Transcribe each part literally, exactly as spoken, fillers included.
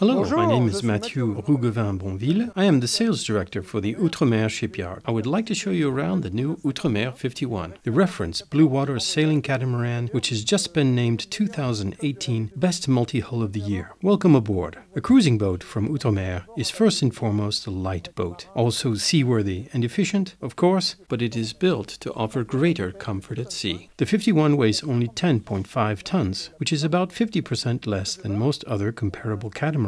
Hello, Bonjour, my name is Mathieu Rougevin Bonville. I am the sales director for the Outremer Shipyard. I would like to show you around the new Outremer fifty-one, the reference Blue Water Sailing Catamaran, which has just been named two thousand eighteen Best Multi-Hull of the Year. Welcome aboard. A cruising boat from Outremer is first and foremost a light boat, also seaworthy and efficient, of course, but it is built to offer greater comfort at sea. The fifty-one weighs only ten point five tons, which is about fifty percent less than most other comparable catamarans.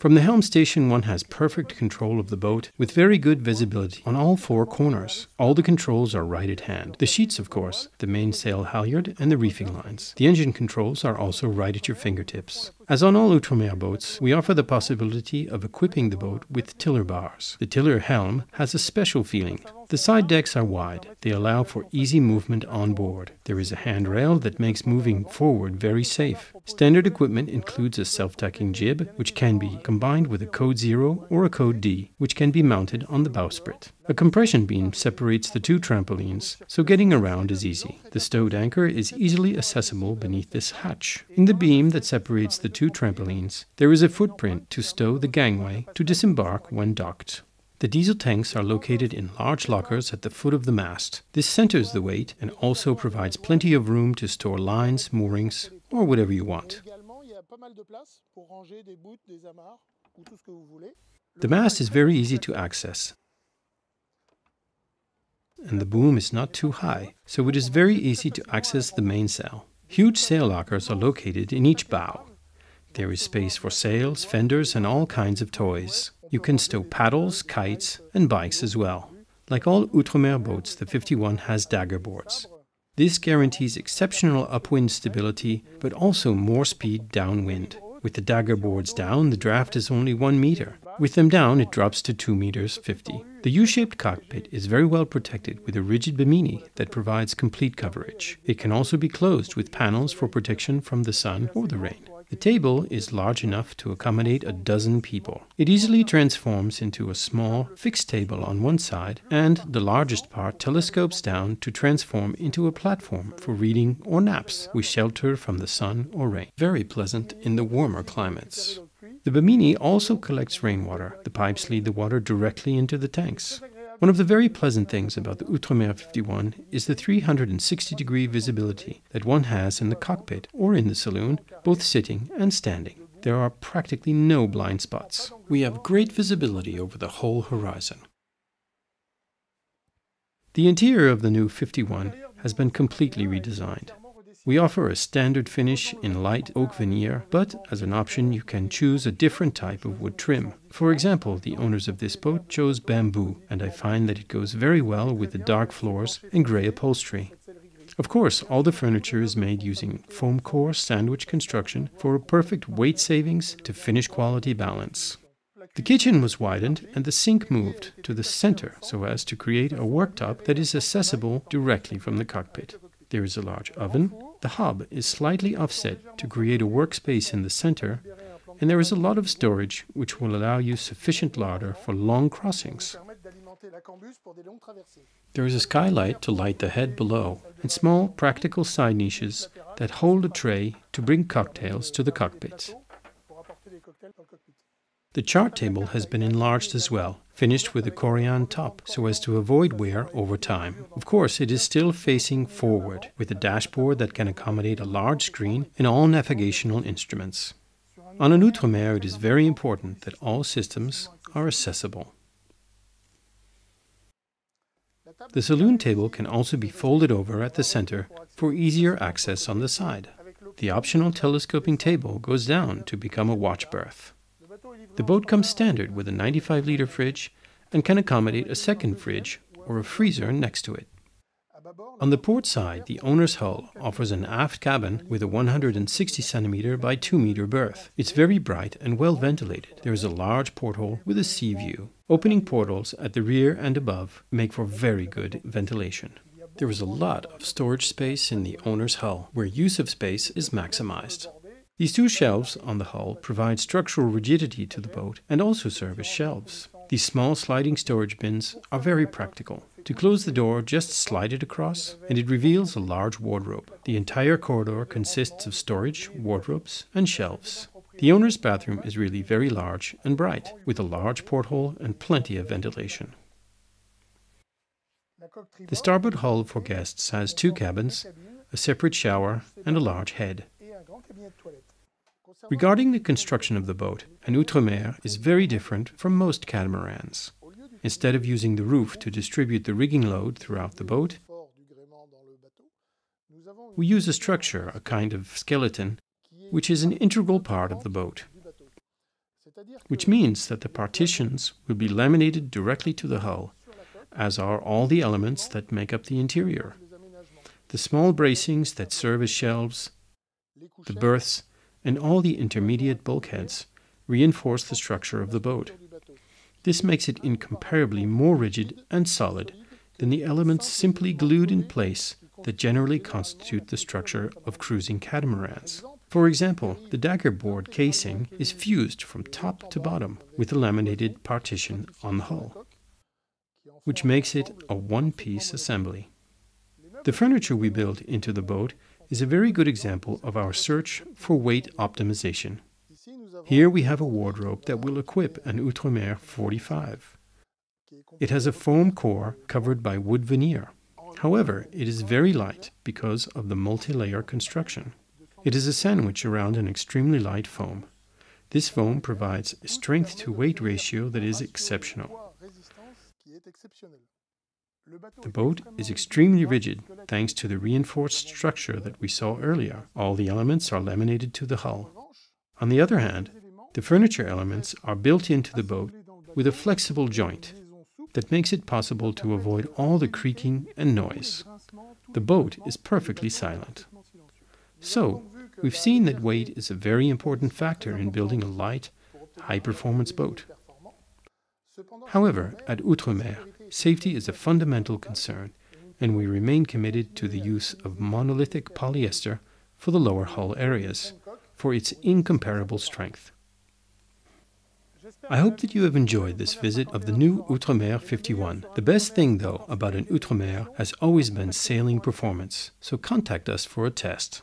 From the helm station, one has perfect control of the boat with very good visibility on all four corners. All the controls are right at hand. The sheets, of course, the mainsail halyard and the reefing lines. The engine controls are also right at your fingertips. As on all Outremer boats, we offer the possibility of equipping the boat with tiller bars. The tiller helm has a special feeling. The side decks are wide. They allow for easy movement on board. There is a handrail that makes moving forward very safe. Standard equipment includes a self-tacking jib, which can be combined with a code zero or a code D, which can be mounted on the bowsprit. A compression beam separates the two trampolines, so getting around is easy. The stowed anchor is easily accessible beneath this hatch. In the beam that separates the two trampolines, there is a footprint to stow the gangway to disembark when docked. The diesel tanks are located in large lockers at the foot of the mast. This centers the weight and also provides plenty of room to store lines, moorings, or whatever you want. The mast is very easy to access, and the boom is not too high, so it is very easy to access the mainsail. Huge sail lockers are located in each bow. There is space for sails, fenders, and all kinds of toys. You can stow paddles, kites, and bikes as well. Like all Outremer boats, the fifty-one has dagger boards. This guarantees exceptional upwind stability, but also more speed downwind. With the dagger boards down, the draft is only one meter. With them down, it drops to two meters fifty. The U-shaped cockpit is very well protected with a rigid bimini that provides complete coverage. It can also be closed with panels for protection from the sun or the rain. The table is large enough to accommodate a dozen people. It easily transforms into a small, fixed table on one side, and the largest part telescopes down to transform into a platform for reading or naps with shelter from the sun or rain. Very pleasant in the warmer climates. The bimini also collects rainwater. The pipes lead the water directly into the tanks. One of the very pleasant things about the Outremer fifty-one is the three hundred sixty degree visibility that one has in the cockpit or in the saloon, both sitting and standing. There are practically no blind spots. We have great visibility over the whole horizon. The interior of the new fifty-one has been completely redesigned. We offer a standard finish in light oak veneer, but as an option you can choose a different type of wood trim. For example, the owners of this boat chose bamboo, and I find that it goes very well with the dark floors and grey upholstery. Of course, all the furniture is made using foam core sandwich construction for a perfect weight savings to finish quality balance. The kitchen was widened and the sink moved to the center so as to create a worktop that is accessible directly from the cockpit. There is a large oven. The hob is slightly offset to create a workspace in the center, and there is a lot of storage which will allow you sufficient larder for long crossings. There is a skylight to light the head below, and small practical side niches that hold a tray to bring cocktails to the cockpit. The chart table has been enlarged as well, finished with a Corian top, so as to avoid wear over time. Of course, it is still facing forward, with a dashboard that can accommodate a large screen and all navigational instruments. On an Outremer, it is very important that all systems are accessible. The saloon table can also be folded over at the center for easier access on the side. The optional telescoping table goes down to become a watch berth. The boat comes standard with a ninety-five litre fridge and can accommodate a second fridge or a freezer next to it. On the port side, the owner's hull offers an aft cabin with a one hundred sixty centimeter by two meter berth. It's very bright and well ventilated. There is a large porthole with a sea view. Opening portals at the rear and above make for very good ventilation. There is a lot of storage space in the owner's hull, where use of space is maximized. These two shelves on the hull provide structural rigidity to the boat and also serve as shelves. These small sliding storage bins are very practical. To close the door, just slide it across, and it reveals a large wardrobe. The entire corridor consists of storage, wardrobes, and shelves. The owner's bathroom is really very large and bright, with a large porthole and plenty of ventilation. The starboard hull for guests has two cabins, a separate shower, and a large head. Regarding the construction of the boat, an Outremer is very different from most catamarans. Instead of using the roof to distribute the rigging load throughout the boat, we use a structure, a kind of skeleton, which is an integral part of the boat, which means that the partitions will be laminated directly to the hull, as are all the elements that make up the interior: the small bracings that serve as shelves, the berths, and all the intermediate bulkheads reinforce the structure of the boat. This makes it incomparably more rigid and solid than the elements simply glued in place that generally constitute the structure of cruising catamarans. For example, the dagger board casing is fused from top to bottom with a laminated partition on the hull, which makes it a one-piece assembly. The furniture we built into the boat is a very good example of our search for weight optimization. Here we have a wardrobe that will equip an Outremer forty-five. It has a foam core covered by wood veneer. However, it is very light because of the multi-layer construction. It is a sandwich around an extremely light foam. This foam provides a strength-to-weight ratio that is exceptional. The boat is extremely rigid thanks to the reinforced structure that we saw earlier. All the elements are laminated to the hull. On the other hand, the furniture elements are built into the boat with a flexible joint that makes it possible to avoid all the creaking and noise. The boat is perfectly silent. So, we've seen that weight is a very important factor in building a light, high-performance boat. However, at Outremer, safety is a fundamental concern, and we remain committed to the use of monolithic polyester for the lower hull areas, for its incomparable strength. I hope that you have enjoyed this visit of the new Outremer fifty-one. The best thing, though, about an Outremer has always been sailing performance, so contact us for a test.